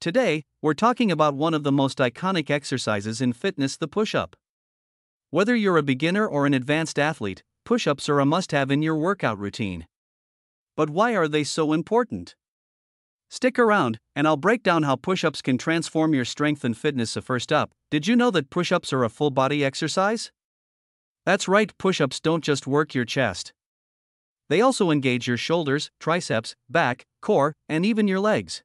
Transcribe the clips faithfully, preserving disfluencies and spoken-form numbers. Today, we're talking about one of the most iconic exercises in fitness, the push-up. Whether you're a beginner or an advanced athlete, push-ups are a must-have in your workout routine. But why are they so important? Stick around, and I'll break down how push-ups can transform your strength and fitness. So first up, did you know that push-ups are a full-body exercise? That's right, push-ups don't just work your chest. They also engage your shoulders, triceps, back, core, and even your legs.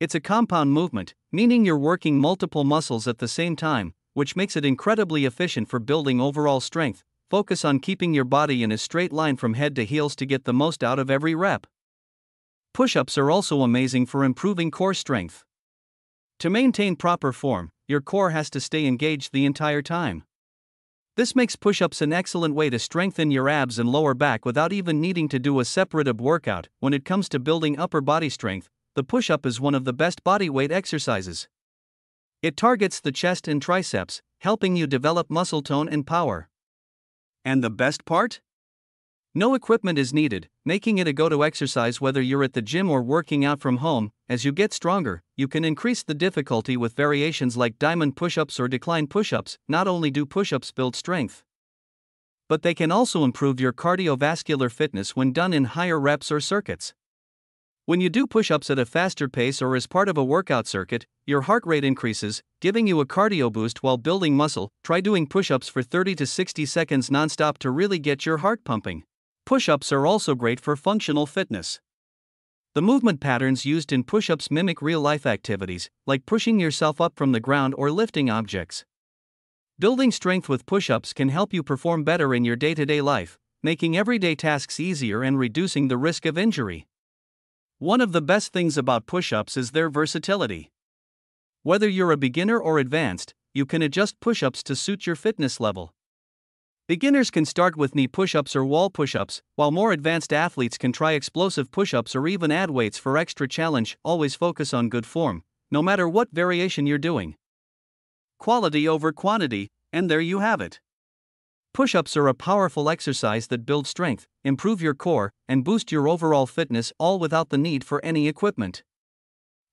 It's a compound movement, meaning you're working multiple muscles at the same time, which makes it incredibly efficient for building overall strength. Focus on keeping your body in a straight line from head to heels to get the most out of every rep. Push-ups are also amazing for improving core strength. To maintain proper form, your core has to stay engaged the entire time. This makes push-ups an excellent way to strengthen your abs and lower back without even needing to do a separate ab workout. When it comes to building upper body strength, the push-up is one of the best bodyweight exercises. It targets the chest and triceps, helping you develop muscle tone and power. And the best part? No equipment is needed, making it a go-to exercise whether you're at the gym or working out from home. As you get stronger, you can increase the difficulty with variations like diamond push-ups or decline push-ups. Not only do push-ups build strength, but they can also improve your cardiovascular fitness when done in higher reps or circuits. When you do push-ups at a faster pace or as part of a workout circuit, your heart rate increases, giving you a cardio boost while building muscle. Try doing push-ups for thirty to sixty seconds non-stop to really get your heart pumping. Push-ups are also great for functional fitness. The movement patterns used in push-ups mimic real-life activities, like pushing yourself up from the ground or lifting objects. Building strength with push-ups can help you perform better in your day-to-day life, making everyday tasks easier and reducing the risk of injury. One of the best things about push-ups is their versatility. Whether you're a beginner or advanced, you can adjust push-ups to suit your fitness level. Beginners can start with knee push-ups or wall push-ups, while more advanced athletes can try explosive push-ups or even add weights for extra challenge. Always focus on good form, no matter what variation you're doing. Quality over quantity, and there you have it. Push-ups are a powerful exercise that builds strength, improve your core, and boost your overall fitness, all without the need for any equipment.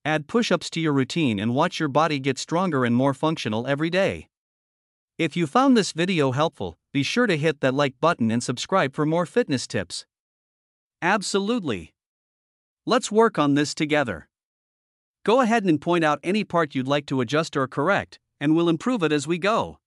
Add push-ups to your routine and watch your body get stronger and more functional every day. If you found this video helpful, be sure to hit that like button and subscribe for more fitness tips. Absolutely. Let's work on this together. Go ahead and point out any part you'd like to adjust or correct, and we'll improve it as we go.